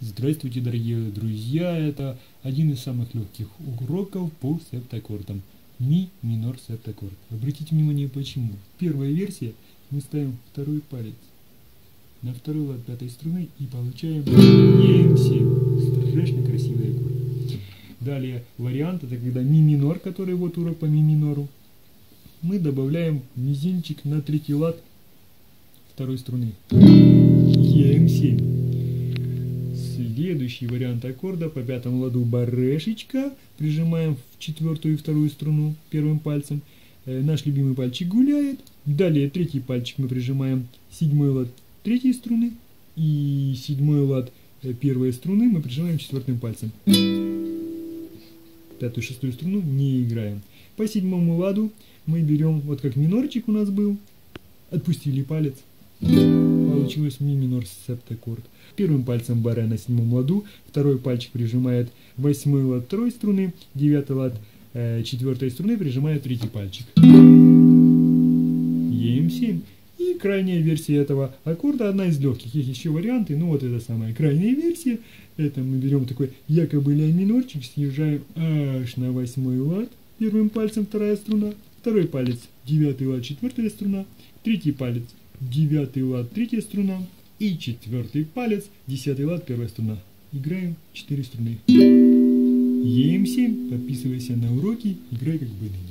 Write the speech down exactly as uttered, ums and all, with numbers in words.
Здравствуйте, дорогие друзья! Это один из самых легких уроков по септаккордам. Ми минор септаккорд. Обратите внимание, почему. В первой версии мы ставим второй палец на второй лад пятой струны и получаем эм семь. Страшно красивый аккорд. Далее вариант — это когда ми минор, который вот урок по ми минору, мы добавляем мизинчик на третий лад второй струны. эм семь. Следующий вариант аккорда по пятому ладу — барешечка. Прижимаем в четвертую и вторую струну первым пальцем. Э, наш любимый пальчик гуляет. Далее третий пальчик мы прижимаем седьмой лад третьей струны. И седьмой лад э, первой струны мы прижимаем четвертым пальцем. Пятую и шестую струну не играем. По седьмому ладу мы берем, вот как минорчик у нас был, отпустили палец. Получилось ми минор септаккорд. Первым пальцем баре на седьмом ладу, второй пальчик прижимает восьмой лад второй струны, девятый лад э, четвертой струны прижимает третий пальчик. эм семь. И крайняя версия этого аккорда, одна из легких. Есть еще варианты, но вот это самая крайняя версия. Это мы берем такой якобы ля минорчик, съезжаем аж на восьмой лад первым пальцем вторая струна, второй палец девятый лад четвертая струна, третий палец девятый лад третья струна и четвертый палец десятый лад первая струна. Играем четыре струны. эм семь. Подписывайся на уроки. Играй как Бенедикт.